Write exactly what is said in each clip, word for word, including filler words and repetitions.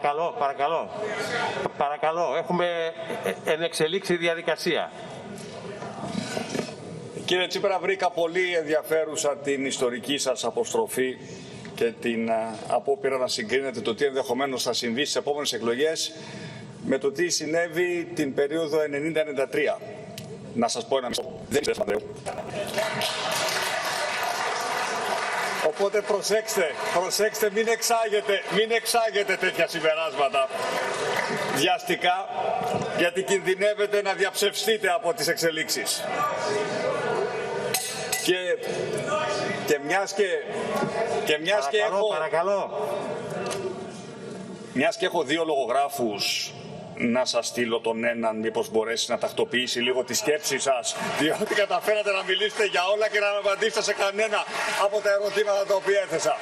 Παρακαλώ, παρακαλώ. Παρακαλώ, έχουμε ενεξελίξει διαδικασία. Κύριε Τσίπρα, βρήκα πολύ ενδιαφέρουσα την ιστορική σας αποστροφή και την απόπειρα να συγκρίνετε το τι ενδεχομένως θα συμβεί στις επόμενες εκλογές με το τι συνέβη την περίοδο ενενήντα ενενήντα τρία. Να σας πω ένα μισό. Δεν ξέρω, Ανδρέου. Οπότε προσέξτε, προσέξτε, μην εξάγετε, μην εξάγετε τέτοια συμπεράσματα βιαστικά, γιατί κινδυνεύετε να διαψευστείτε από τις εξελίξεις. Και, και μιας και, και, μιας παρακαλώ, και έχω... Παρακαλώ. Μιας και έχω δύο λογογράφους, να σας στείλω τον έναν, μήπως μπορέσει να τακτοποιήσει λίγο τη σκέψη σας, διότι καταφέρατε να μιλήσετε για όλα και να απαντήσετε σε κανένα από τα ερωτήματα τα οποία έθεσα.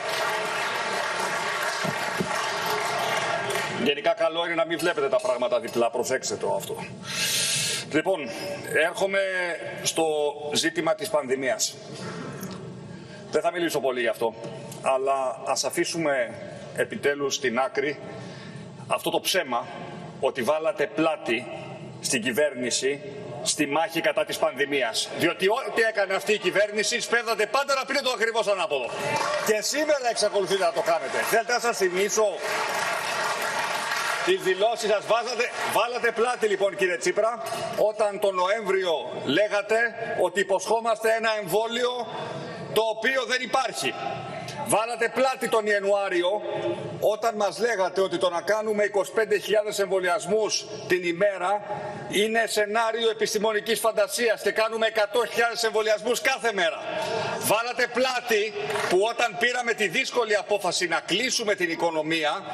Γενικά καλό είναι να μην βλέπετε τα πράγματα διπλά, προσέξτε το αυτό. Λοιπόν, έρχομαι στο ζήτημα της πανδημίας. Δεν θα μιλήσω πολύ γι' αυτό, αλλά ας αφήσουμε επιτέλους στην άκρη αυτό το ψέμα ότι βάλατε πλάτη στην κυβέρνηση στη μάχη κατά της πανδημίας. Διότι ό,τι έκανε αυτή η κυβέρνηση, σπέβδατε πάντα να πείτε το ακριβώς ανάποδο. Και σήμερα εξακολουθείτε να το κάνετε. Θέλετε να σας θυμίσω τις δηλώσεις σας? Βάζατε, βάλατε πλάτη λοιπόν, κύριε Τσίπρα, όταν τον Νοέμβριο λέγατε ότι υποσχόμαστε ένα εμβόλιο το οποίο δεν υπάρχει. Βάλατε πλάτη τον Ιανουάριο όταν μας λέγατε ότι το να κάνουμε είκοσι πέντε χιλιάδες εμβολιασμούς την ημέρα είναι σενάριο επιστημονικής φαντασίας και κάνουμε εκατό χιλιάδες εμβολιασμούς κάθε μέρα. Βάλατε πλάτη που όταν πήραμε τη δύσκολη απόφαση να κλείσουμε την οικονομία,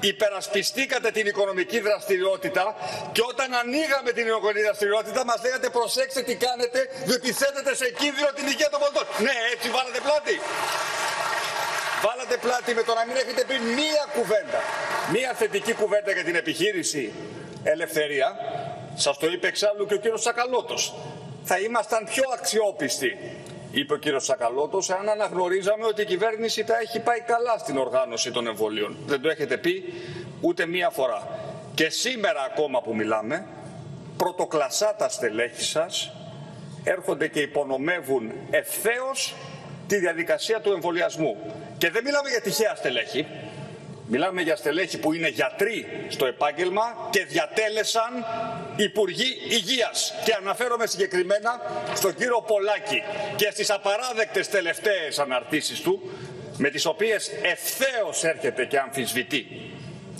υπερασπιστήκατε την οικονομική δραστηριότητα και όταν ανοίγαμε την οικονομική δραστηριότητα μας λέγατε προσέξτε τι κάνετε διότι θέτετε σε κίνδυνο την υγεία των πολιτών. Ναι, έτσι βάλατε πλάτη. Βάλατε πλάτη με το να μην έχετε πει μία κουβέντα, μία θετική κουβέντα για την επιχείρηση Ελευθερία. Σας το είπε εξάλλου και ο κύριος Σακαλώτος. Θα ήμασταν πιο αξιόπιστοι, είπε ο κύριος Σακαλώτος, αν αναγνωρίζαμε ότι η κυβέρνηση τα έχει πάει καλά στην οργάνωση των εμβολίων. Δεν το έχετε πει ούτε μία φορά. Και σήμερα ακόμα που μιλάμε, πρωτοκλασσά τα στελέχη σας έρχονται και υπονομεύουν ευθέως τη διαδικασία του εμβολιασμού. Και δεν μιλάμε για τυχαία στελέχη. Μιλάμε για στελέχη που είναι γιατροί στο επάγγελμα και διατέλεσαν υπουργοί υγείας. Και αναφέρομαι συγκεκριμένα στον κύριο Πολάκη και στις απαράδεκτες τελευταίες αναρτήσεις του, με τις οποίες ευθέως έρχεται και αμφισβητεί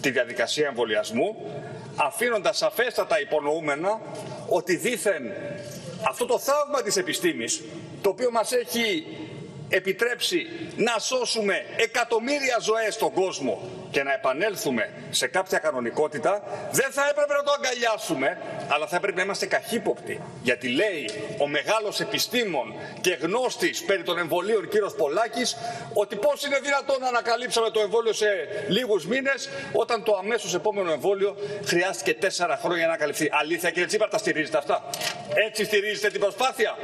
τη διαδικασία εμβολιασμού, αφήνοντας σαφέστατα υπονοούμενα ότι δήθεν αυτό το θαύμα της επιστήμης, το οποίο μας έχει επιτρέψει να σώσουμε εκατομμύρια ζωές στον κόσμο και να επανέλθουμε σε κάποια κανονικότητα, δεν θα έπρεπε να το αγκαλιάσουμε, αλλά θα έπρεπε να είμαστε καχύποπτοι. Γιατί λέει ο μεγάλος επιστήμον και γνώστης περί των εμβολίων κύριος Πολάκης ότι πώς είναι δυνατόν να ανακαλύψαμε το εμβόλιο σε λίγους μήνες, όταν το αμέσως επόμενο εμβόλιο χρειάστηκε τέσσερα χρόνια να ανακαλυφθεί. Αλήθεια, κύριε Τσίπρα, τα στηρίζετε αυτά? Έτσι στηρίζετε την προσπάθεια?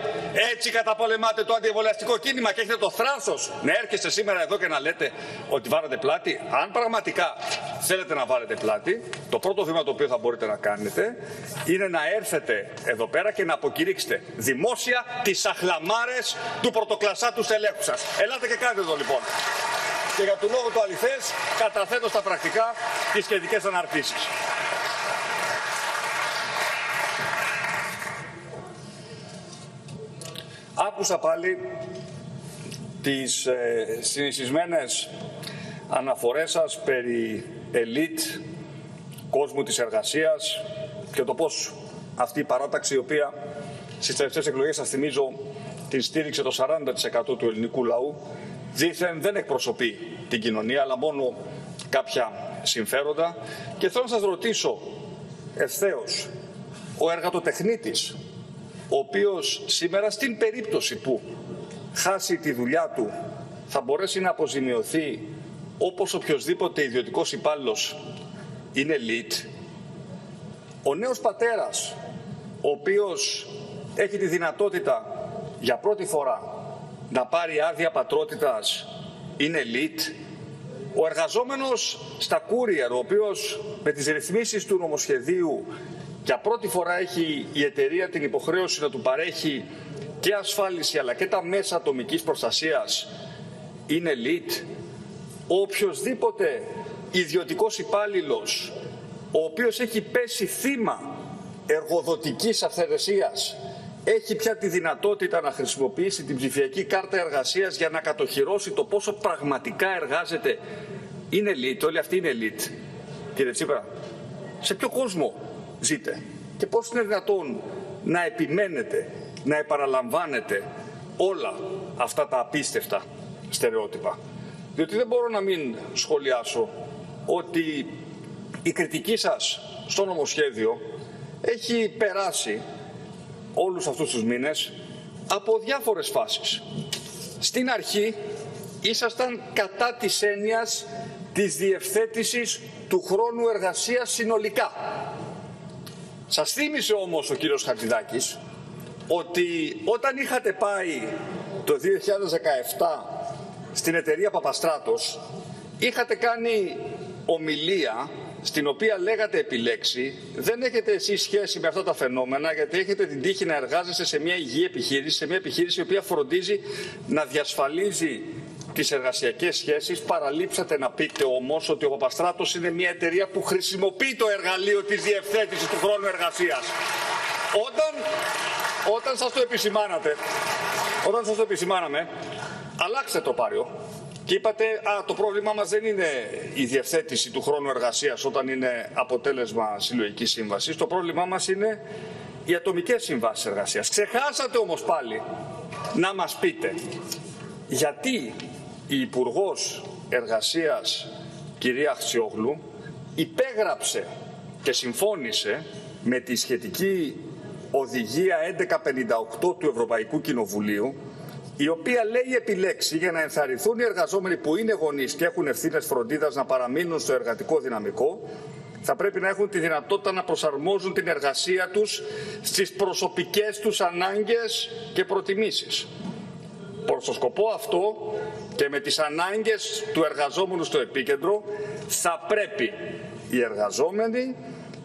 Έτσι καταπολεμάτε το αντιεμβολιαστικό κίνημα και έχετε το θράσος να έρχεστε σήμερα εδώ και να λέτε ότι βάρατε πλάτη? Αν πραγματικά θέλετε να βάλετε πλάτη, το πρώτο βήμα το οποίο θα μπορείτε να κάνετε είναι να έρθετε εδώ πέρα και να αποκηρύξετε δημόσια τις αχλαμάρες του πρωτοκλασσά του στελέχου σας. Ελάτε και κάντε εδώ λοιπόν. Και για τον λόγο του αληθές καταθέτω στα πρακτικά τις σχετικές αναρτήσεις. Άκουσα πάλι τις ε, συνηθισμένες αναφορές σας περί ελίτ, κόσμου της εργασίας και το πώς αυτή η παράταξη, η οποία στις τελευταίες εκλογές, σας θυμίζω, την στήριξε το σαράντα τοις εκατό του ελληνικού λαού, δήθεν δεν εκπροσωπεί την κοινωνία αλλά μόνο κάποια συμφέροντα. Και θέλω να σας ρωτήσω ευθέως, ο εργατοτεχνίτης, ο οποίος σήμερα στην περίπτωση που χάσει τη δουλειά του θα μπορέσει να αποζημιωθεί όπως οποιοδήποτε ιδιωτικός υπάλληλος, είναι elite? Ο νέος πατέρας, ο οποίος έχει τη δυνατότητα για πρώτη φορά να πάρει άδεια πατρότητας, είναι elite? Ο εργαζόμενος στα courier, ο οποίος με τις ρυθμίσεις του νομοσχεδίου για πρώτη φορά έχει η εταιρεία την υποχρέωση να του παρέχει και ασφάλιση αλλά και τα μέσα ατομικής προστασίας, είναι elite. Ο οποιοσδήποτε ιδιωτικός υπάλληλος, ο οποίος έχει πέσει θύμα εργοδοτικής αυθαιρεσίας, έχει πια τη δυνατότητα να χρησιμοποιήσει την ψηφιακή κάρτα εργασίας για να κατοχυρώσει το πόσο πραγματικά εργάζεται. Είναι elite, όλοι αυτοί είναι elite. Κύριε Τσίπρα, σε ποιο κόσμο ζείτε και πώς είναι δυνατόν να επιμένετε, να επαναλαμβάνετε όλα αυτά τα απίστευτα στερεότυπα? Διότι δεν μπορώ να μην σχολιάσω ότι η κριτική σας στο νομοσχέδιο έχει περάσει όλους αυτούς τους μήνες από διάφορες φάσεις. Στην αρχή ήσασταν κατά της έννοιας της διευθέτησης του χρόνου εργασίας συνολικά. Σας θύμισε όμως ο κύριος Χατζηδάκης ότι όταν είχατε πάει το δύο χιλιάδες δεκαεπτά στην εταιρεία Παπαστράτος, είχατε κάνει ομιλία στην οποία λέγατε επιλέξει, δεν έχετε εσείς σχέση με αυτά τα φαινόμενα, γιατί έχετε την τύχη να εργάζεστε σε μια υγιή επιχείρηση, σε μια επιχείρηση η οποία φροντίζει να διασφαλίζει τις εργασιακές σχέσεις. Παραλείψατε να πείτε όμως ότι ο Παπαστράτος είναι μια εταιρεία που χρησιμοποιεί το εργαλείο της διευθέτησης του χρόνου εργασίας. Όταν, όταν σας το επισημάνατε, όταν σας το επισημάναμε, αλλάξτε το πάριο. Και είπατε, α, το πρόβλημά μας δεν είναι η διευθέτηση του χρόνου εργασίας όταν είναι αποτέλεσμα συλλογικής σύμβασης. Το πρόβλημά μας είναι οι ατομικές συμβάσεις εργασίας. Ξεχάσατε όμως πάλι να μας πείτε γιατί η Υπουργός Εργασίας, κυρία Αξιόγλου, υπέγραψε και συμφώνησε με τη σχετική οδηγία χίλια εκατόν πενήντα οκτώ του Ευρωπαϊκού Κοινοβουλίου, η οποία λέει επιλέξει για να ενθαρρυνθούν οι εργαζόμενοι που είναι γονείς και έχουν ευθύνες φροντίδας να παραμείνουν στο εργατικό δυναμικό, θα πρέπει να έχουν τη δυνατότητα να προσαρμόζουν την εργασία τους στις προσωπικές τους ανάγκες και προτιμήσεις. Προς το σκοπό αυτό και με τις ανάγκες του εργαζόμενου στο επίκεντρο, θα πρέπει οι εργαζόμενοι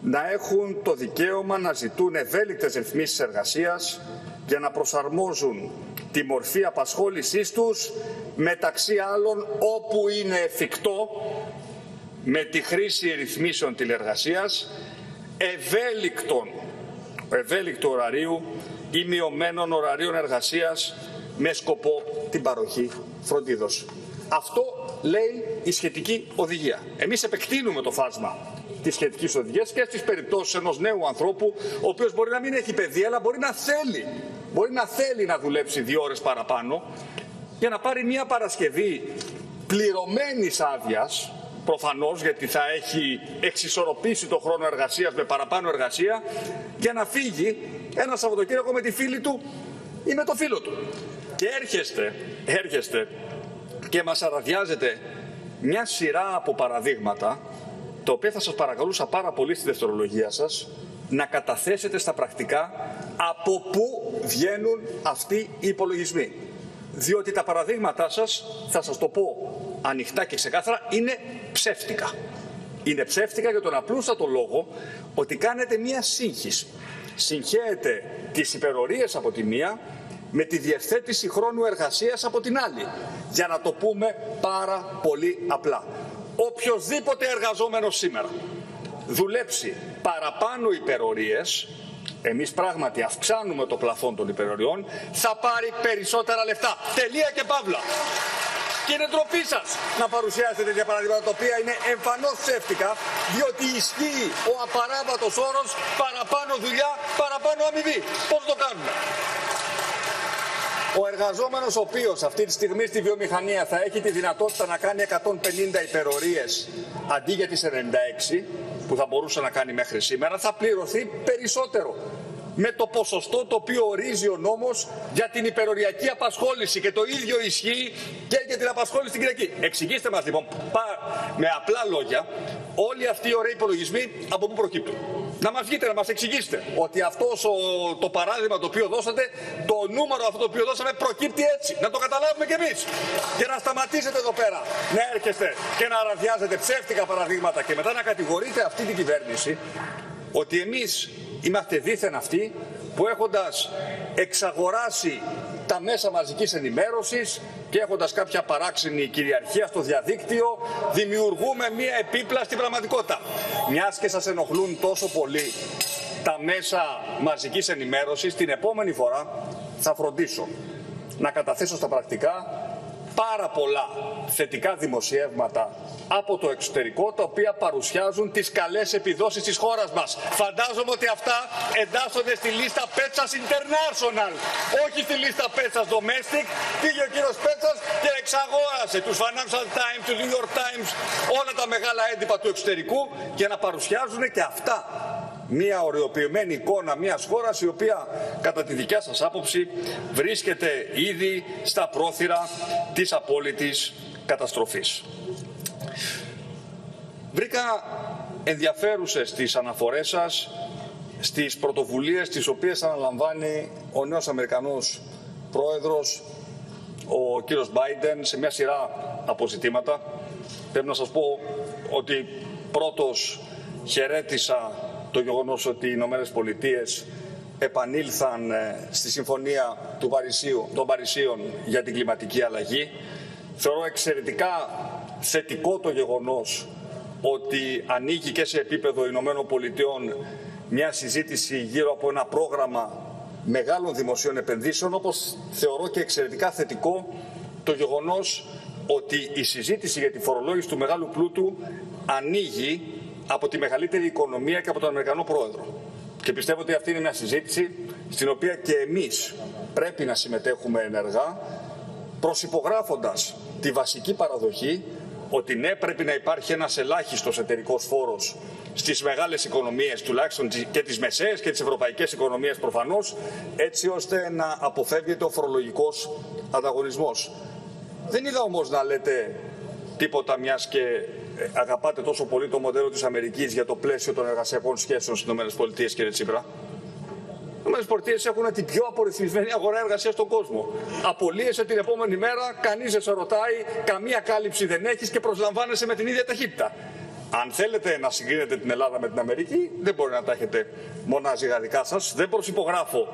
να έχουν το δικαίωμα να ζητούν ευέλικτες ρυθμίσεις εργασίας για να προσαρμόζουν τη μορφή απασχόλησής τους, μεταξύ άλλων όπου είναι εφικτό, με τη χρήση ρυθμίσεων τηλεργασίας, ευέλικτων, ευέλικτου ωραρίου ή μειωμένων ωραρίων εργασίας με σκοπό την παροχή φροντίδος. Αυτό λέει η σχετική οδηγία. Εμείς επεκτείνουμε το φάσμα της σχετικής οδηγίας και στις περιπτώσεις ενός νέου ανθρώπου, ο οποίος μπορεί να μην έχει παιδεία, αλλά μπορεί να θέλει Μπορεί να θέλει να δουλέψει δύο ώρες παραπάνω για να πάρει μια Παρασκευή πληρωμένης άδειας, προφανώς γιατί θα έχει εξισορροπήσει το χρόνο εργασίας με παραπάνω εργασία, για να φύγει ένα Σαββατοκύριακο με τη φίλη του ή με το φίλο του. Και έρχεστε, έρχεστε και μας αραδιάζετε μια σειρά από παραδείγματα, τα οποία θα σας παρακαλούσα πάρα πολύ στη δευτερολογία σας να καταθέσετε στα πρακτικά από πού βγαίνουν αυτοί οι υπολογισμοί. Διότι τα παραδείγματά σας, θα σας το πω ανοιχτά και ξεκάθαρα, είναι ψεύτικα. Είναι ψεύτικα για τον απλούστατο λόγο ότι κάνετε μία σύγχυση. Συγχέετε τις υπερορίες από τη μία με τη διευθέτηση χρόνου εργασίας από την άλλη. Για να το πούμε πάρα πολύ απλά. Οποιοςδήποτε εργαζόμενος σήμερα δουλέψει παραπάνω υπερορίες, εμείς πράγματι αυξάνουμε το πλαφόν των υπεροριών, θα πάρει περισσότερα λεφτά. Τελεία και παύλα. Και είναι ντροπή σας να παρουσιάσετε τέτοια παραδείγματα, τα οποία είναι εμφανώς ψεύτικα, διότι ισχύει ο απαράβατος όρος παραπάνω δουλειά, παραπάνω αμοιβή. Πώς το κάνουμε? Ο εργαζόμενος ο οποίος αυτή τη στιγμή στη βιομηχανία θα έχει τη δυνατότητα να κάνει εκατόν πενήντα υπερορίες αντί για τις ενενήντα έξι που θα μπορούσε να κάνει μέχρι σήμερα, θα πληρωθεί περισσότερο με το ποσοστό το οποίο ορίζει ο νόμος για την υπεροριακή απασχόληση, και το ίδιο ισχύει και για την απασχόληση στην Κυριακή. Εξηγήστε μας λοιπόν με απλά λόγια όλοι αυτοί οι ωραίοι υπολογισμοί από πού προκύπτουν. να μας βγείτε, να μας εξηγήσετε ότι αυτό το παράδειγμα το οποίο δώσατε, το νούμερο αυτό το οποίο δώσαμε προκύπτει έτσι. Να το καταλάβουμε κι εμείς. Και να σταματήσετε εδώ πέρα να έρχεστε και να αραδιάζετε ψεύτικα παραδείγματα και μετά να κατηγορείτε αυτή την κυβέρνηση ότι εμείς είμαστε δήθεν αυτοί που έχοντας εξαγοράσει τα μέσα μαζικής ενημέρωσης και έχοντας κάποια παράξενη κυριαρχία στο διαδίκτυο, δημιουργούμε μία επίπλα στην πραγματικότητα. Μιας και σας ενοχλούν τόσο πολύ τα μέσα μαζικής ενημέρωσης, την επόμενη φορά θα φροντίσω να καταθέσω στα πρακτικά πάρα πολλά θετικά δημοσιεύματα από το εξωτερικό, τα οποία παρουσιάζουν τις καλές επιδόσεις της χώρας μας. Φαντάζομαι ότι αυτά εντάσσονται στη λίστα Πέτσας International, όχι στη λίστα Πέτσας Domestic. Πήγε ο κύριος Πέτσας και εξαγόρασε τους Financial Times, τους New York Times, όλα τα μεγάλα έντυπα του εξωτερικού για να παρουσιάζουν και αυτά μια οριοποιημένη εικόνα μιας χώρας η οποία κατά τη δικιά σας άποψη βρίσκεται ήδη στα πρόθυρα της απόλυτης καταστροφής. Βρήκα ενδιαφέρουσες τις αναφορές σας στις πρωτοβουλίες τις οποίες αναλαμβάνει ο νέος Αμερικανός πρόεδρος, ο κύριος Μπάιντεν, σε μια σειρά αποζητήματα. Πρέπει να σας πω ότι πρώτος χαιρέτησα το γεγονός ότι οι Ηνωμένες Πολιτείες επανήλθαν στη Συμφωνία του Παρισίου, των Παρισίων για την κλιματική αλλαγή. Θεωρώ εξαιρετικά θετικό το γεγονός ότι ανοίγει και σε επίπεδο Ηνωμένων Πολιτειών μια συζήτηση γύρω από ένα πρόγραμμα μεγάλων δημοσίων επενδύσεων, όπως θεωρώ και εξαιρετικά θετικό το γεγονός ότι η συζήτηση για τη φορολόγηση του μεγάλου πλούτου ανοίγει από τη μεγαλύτερη οικονομία και από τον Αμερικανό πρόεδρο. Και πιστεύω ότι αυτή είναι μια συζήτηση στην οποία και εμείς πρέπει να συμμετέχουμε ενεργά, προσυπογράφοντας τη βασική παραδοχή ότι ναι, πρέπει να υπάρχει ένας ελάχιστος εταιρικός φόρος στις μεγάλες οικονομίες, τουλάχιστον και τις μεσαίες και τις ευρωπαϊκές οικονομίες προφανώς, έτσι ώστε να αποφεύγεται ο φορολογικός ανταγωνισμός. Δεν είδα όμως να λέτε τίποτα, μιας και αγαπάτε τόσο πολύ το μοντέλο της Αμερικής για το πλαίσιο των εργασιακών σχέσεων στις ΗΠΑ, κύριε Τσίπρα. Οι ΗΠΑ έχουν την πιο απορριθμισμένη αγορά εργασίας στον κόσμο. Απολύεσαι την επόμενη μέρα, κανείς δεν σε ρωτάει, καμία κάλυψη δεν έχεις και προσλαμβάνεσαι με την ίδια ταχύτητα. Αν θέλετε να συγκρίνετε την Ελλάδα με την Αμερική, δεν μπορεί να τα έχετε μονά ζυγαρικά σας. Δεν προσυπογράφω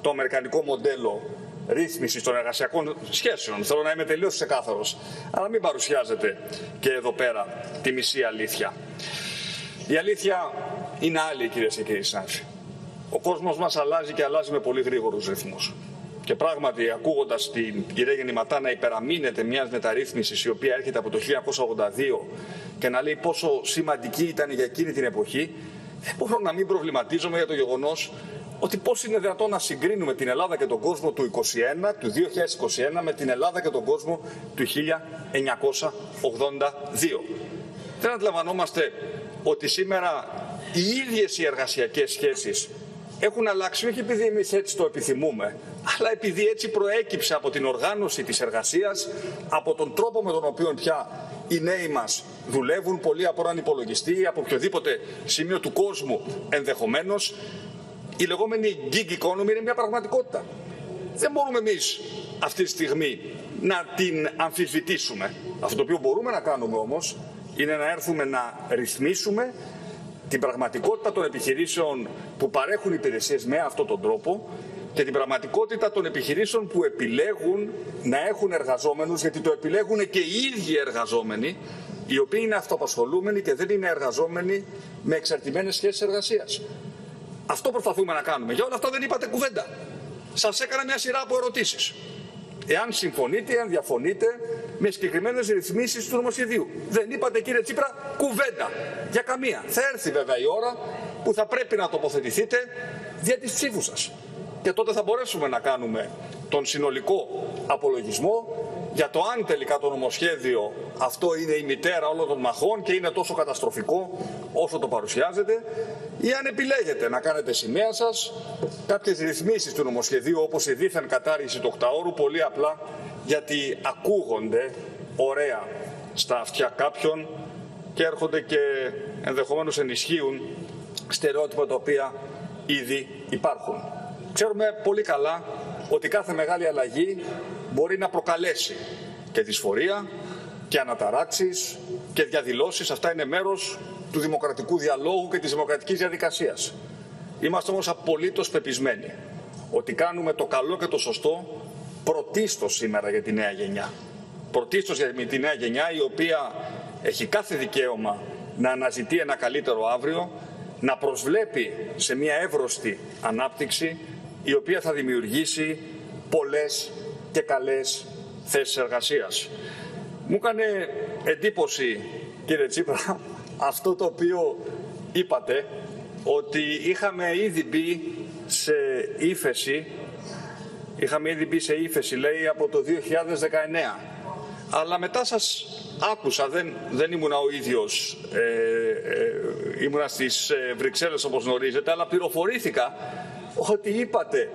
το αμερικανικό μοντέλο ρύθμιση των εργασιακών σχέσεων. Θέλω να είμαι τελείως ξεκάθαρος. Αλλά μην παρουσιάζετε και εδώ πέρα τη μισή αλήθεια. Η αλήθεια είναι άλλη, κυρίες και κύριοι συνάδελφοι. Ο κόσμος μας αλλάζει και αλλάζει με πολύ γρήγορους ρυθμούς. Και πράγματι, ακούγοντας την κυρία Γεννηματά να υπεραμείνεται μιας μεταρρύθμισης η οποία έρχεται από το χίλια εννιακόσια ογδόντα δύο και να λέει πόσο σημαντική ήταν για εκείνη την εποχή, δεν μπορώ να μην προβληματίζομαι για το γεγονός ότι πώς είναι δυνατόν να συγκρίνουμε την Ελλάδα και τον κόσμο του είκοσι ένα, του δύο χιλιάδες είκοσι ένα με την Ελλάδα και τον κόσμο του χίλια εννιακόσια ογδόντα δύο. Δεν αντιλαμβανόμαστε ότι σήμερα οι ίδιες οι εργασιακές σχέσεις έχουν αλλάξει, όχι επειδή εμείς έτσι το επιθυμούμε, αλλά επειδή έτσι προέκυψε από την οργάνωση της εργασίας, από τον τρόπο με τον οποίο πια οι νέοι μας δουλεύουν, πολλοί από έναν υπολογιστή, από οποιοδήποτε σημείο του κόσμου ενδεχομένως. Η λεγόμενη gig economy είναι μια πραγματικότητα. Δεν μπορούμε εμείς αυτή τη στιγμή να την αμφισβητήσουμε. Αυτό το οποίο μπορούμε να κάνουμε όμως είναι να έρθουμε να ρυθμίσουμε την πραγματικότητα των επιχειρήσεων που παρέχουν υπηρεσίες με αυτόν τον τρόπο και την πραγματικότητα των επιχειρήσεων που επιλέγουν να έχουν εργαζόμενους, γιατί το επιλέγουν και οι ίδιοι εργαζόμενοι, οι οποίοι είναι αυτοαπασχολούμενοι και δεν είναι εργαζόμενοι με εξαρτημένες σχέσεις εργασίας. Αυτό προσπαθούμε να κάνουμε. Για όλα αυτά δεν είπατε κουβέντα. Σας έκανα μια σειρά από ερωτήσεις. Εάν συμφωνείτε, εάν διαφωνείτε με συγκεκριμένες ρυθμίσεις του νομοσχεδίου. Δεν είπατε, κύριε Τσίπρα, κουβέντα. Για καμία. Θα έρθει βέβαια η ώρα που θα πρέπει να τοποθετηθείτε δια της ψήφου σας. Και τότε θα μπορέσουμε να κάνουμε τον συνολικό απολογισμό για το αν τελικά το νομοσχέδιο αυτό είναι η μητέρα όλων των μαχών και είναι τόσο καταστροφικό όσο το παρουσιάζεται, ή αν επιλέγετε να κάνετε σημαία σας κάποιες ρυθμίσεις του νομοσχεδίου, όπως η δίθεν κατάργηση του οκταώρου, πολύ απλά γιατί ακούγονται ωραία στα αυτιά κάποιων και έρχονται και ενδεχομένως ενισχύουν στερεότυπα τα οποία ήδη υπάρχουν. Ξέρουμε πολύ καλά ότι κάθε μεγάλη αλλαγή μπορεί να προκαλέσει και δυσφορία και αναταράξεις και διαδηλώσεις. Αυτά είναι μέρος του δημοκρατικού διαλόγου και της δημοκρατικής διαδικασίας. Είμαστε όμως απολύτως πεπισμένοι ότι κάνουμε το καλό και το σωστό πρωτίστως σήμερα για τη νέα γενιά. Πρωτίστως για τη νέα γενιά η οποία έχει κάθε δικαίωμα να αναζητεί ένα καλύτερο αύριο, να προσβλέπει σε μια εύρωστη ανάπτυξη η οποία θα δημιουργήσει πολλές και καλές θέσεις εργασίας. Μου έκανε εντύπωση, κύριε Τσίπρα, αυτό το οποίο είπατε, ότι είχαμε ήδη μπει σε ύφεση, είχαμε ήδη μπει σε ύφεση, λέει, από το δύο χιλιάδες δεκαεννέα. Αλλά μετά σας άκουσα, δεν, δεν ήμουνα ο ίδιος, ε, ε, ήμουνα στις Βρυξέλλες όπως γνωρίζετε, αλλά πληροφορήθηκα ότι είπατε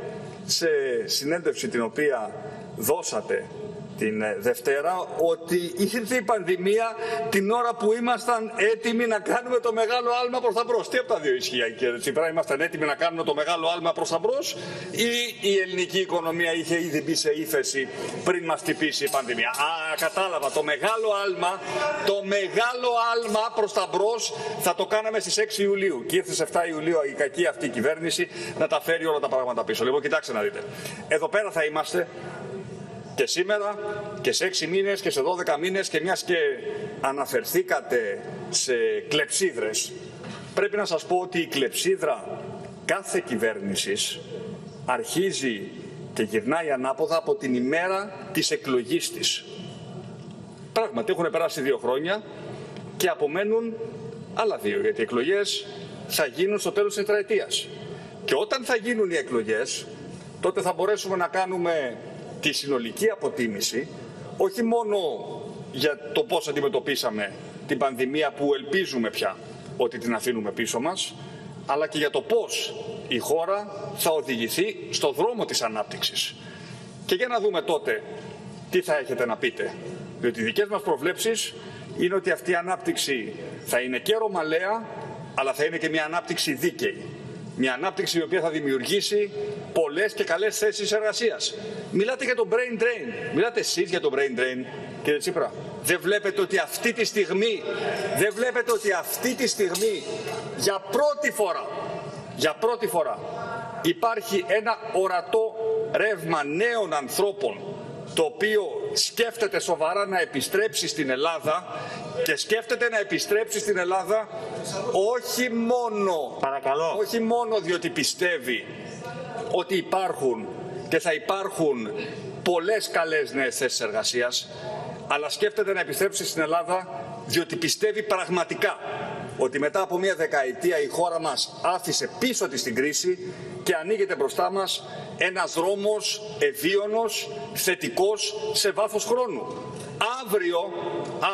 σε συνέντευξη την οποία δώσατε την Δευτέρα ότι ήρθε η πανδημία την ώρα που ήμασταν έτοιμοι να κάνουμε το μεγάλο άλμα προς τα μπρος. Τι από τα δύο ισχύει, κύριε Τσίπρα? Ήμασταν έτοιμοι να κάνουμε το μεγάλο άλμα προς τα μπρος ή η ελληνική οικονομία είχε ήδη μπει σε ύφεση πριν μας χτυπήσει η πανδημία? Α, κατάλαβα. Το μεγάλο άλμα, το μεγάλο άλμα προς τα μπρος θα το κάναμε στις έξι Ιουλίου. Και ήρθε στις εφτά Ιουλίου η κακή αυτή η κυβέρνηση να τα φέρει όλα τα πράγματα πίσω. Λοιπόν, κοιτάξτε να δείτε. Εδώ πέρα θα είμαστε. Και σήμερα και σε έξι μήνες και σε δώδεκα μήνες και μιας και αναφερθήκατε σε κλεψίδρες, πρέπει να σας πω ότι η κλεψίδρα κάθε κυβέρνησης αρχίζει και γυρνάει ανάποδα από την ημέρα της εκλογής της. Πράγματι έχουν περάσει δύο χρόνια και απομένουν άλλα δύο, γιατί οι εκλογές θα γίνουν στο τέλος της τετραετίας. Και όταν θα γίνουν οι εκλογές, τότε θα μπορέσουμε να κάνουμε τη συνολική αποτίμηση, όχι μόνο για το πώς αντιμετωπίσαμε την πανδημία που ελπίζουμε πια ότι την αφήνουμε πίσω μας, αλλά και για το πώς η χώρα θα οδηγηθεί στο δρόμο της ανάπτυξης. Και για να δούμε τότε τι θα έχετε να πείτε. Διότι οι δικές μας προβλέψεις είναι ότι αυτή η ανάπτυξη θα είναι και ρωμαλαία, αλλά θα είναι και μια ανάπτυξη δίκαιη. Μια ανάπτυξη η οποία θα δημιουργήσει πολλές και καλές θέσεις εργασίας. Μιλάτε για το brain drain. Μιλάτε εσείς για το brain drain, κύριε Τσίπρα. Δεν βλέπετε ότι αυτή τη στιγμή, δεν βλέπετε ότι αυτή τη στιγμή, για πρώτη φορά, για πρώτη φορά, υπάρχει ένα ορατό ρεύμα νέων ανθρώπων, το οποίο σκέφτεται σοβαρά να επιστρέψει στην Ελλάδα και σκέφτεται να επιστρέψει στην Ελλάδα όχι μόνο, Παρακαλώ. όχι μόνο διότι πιστεύει ότι υπάρχουν και θα υπάρχουν πολλές καλές νέες θέσεις εργασίας, αλλά σκέφτεται να επιστρέψει στην Ελλάδα διότι πιστεύει πραγματικά ότι μετά από μια δεκαετία η χώρα μας άφησε πίσω της την κρίση και ανοίγεται μπροστά μας ένας δρόμος ευίωνος, θετικός, σε βάθος χρόνου. Αύριο,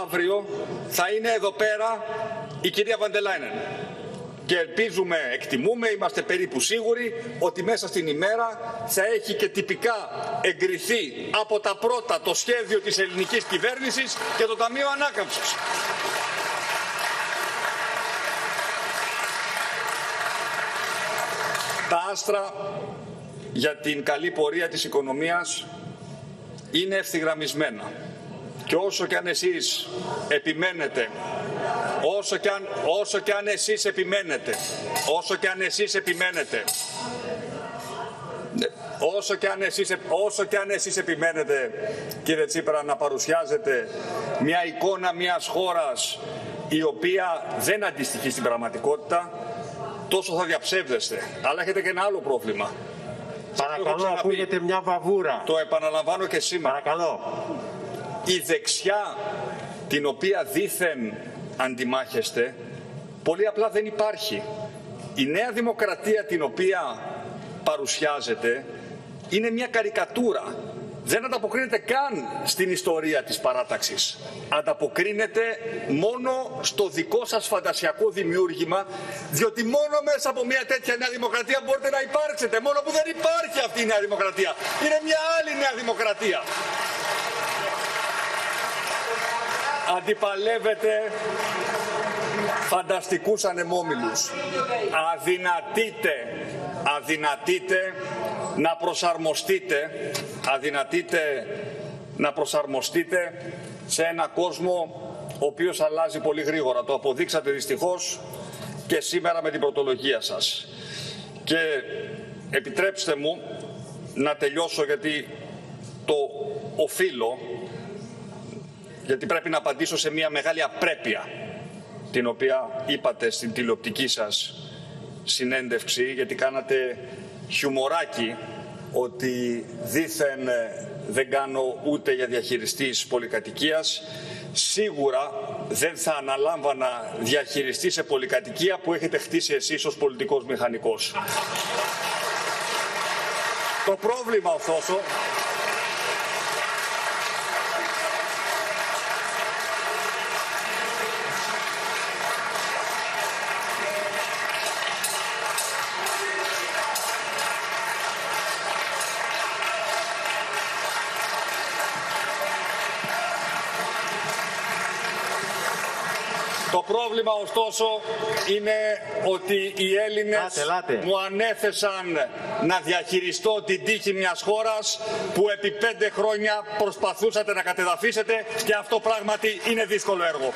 αύριο θα είναι εδώ πέρα η κυρία Βαντελάινεν. Και ελπίζουμε, εκτιμούμε, είμαστε περίπου σίγουροι ότι μέσα στην ημέρα θα έχει και τυπικά εγκριθεί από τα πρώτα το σχέδιο της ελληνικής κυβέρνησης και το Ταμείο Ανάκαμψης. Τα άστρα για την καλή πορεία της οικονομίας είναι ευθυγραμμισμένα. Και όσο κι αν εσείς επιμένετε, όσο κι αν, όσο κι αν εσείς επιμένετε, όσο κι αν εσείς επιμένετε, όσο κι αν εσείς, όσο κι αν εσείς επιμένετε, κύριε Τσίπρα, να παρουσιάζετε μια εικόνα μιας χώρας η οποία δεν αντιστοιχεί στην πραγματικότητα, τόσο θα διαψεύδεστε. Αλλά έχετε και ένα άλλο πρόβλημα. Παρακαλώ, ακούγεται μια βαβούρα. Το επαναλαμβάνω και σήμερα. Παρακαλώ. Η δεξιά, την οποία δήθεν αντιμάχεστε, πολύ απλά δεν υπάρχει. Η Νέα Δημοκρατία, την οποία παρουσιάζεται, είναι μια καρικατούρα. Δεν ανταποκρίνεται καν στην ιστορία της παράταξης. Ανταποκρίνεται μόνο στο δικό σας φαντασιακό δημιούργημα, διότι μόνο μέσα από μια τέτοια Νέα Δημοκρατία μπορείτε να υπάρξετε, μόνο που δεν υπάρχει αυτή η Νέα Δημοκρατία. Είναι μια άλλη Νέα Δημοκρατία. αντιπαλεύετε φανταστικούς ανεμόμυλους. Αδυνατείτε, αδυνατείτε να προσαρμοστείτε, αδυνατείτε να προσαρμοστείτε σε ένα κόσμο ο οποίος αλλάζει πολύ γρήγορα. Το αποδείξατε δυστυχώς και σήμερα με την πρωτολογία σας. Και επιτρέψτε μου να τελειώσω, γιατί το οφείλω, γιατί πρέπει να απαντήσω σε μια μεγάλη απρέπεια την οποία είπατε στην τηλεοπτική σας συνέντευξη, γιατί κάνατε χιουμοράκι ότι δήθεν δεν κάνω ούτε για διαχειριστής πολυκατοικίας. Σίγουρα δεν θα αναλάμβανα διαχειριστή σε πολυκατοικία που έχετε χτίσει εσείς ως πολιτικός μηχανικός. Το πρόβλημα, ωστόσο, Το πρόβλημα, ωστόσο, είναι ότι οι Έλληνες άτε, άτε. μου ανέθεσαν να διαχειριστώ την τύχη μιας χώρας που επί πέντε χρόνια προσπαθούσατε να κατεδαφίσετε, και αυτό πράγματι είναι δύσκολο έργο.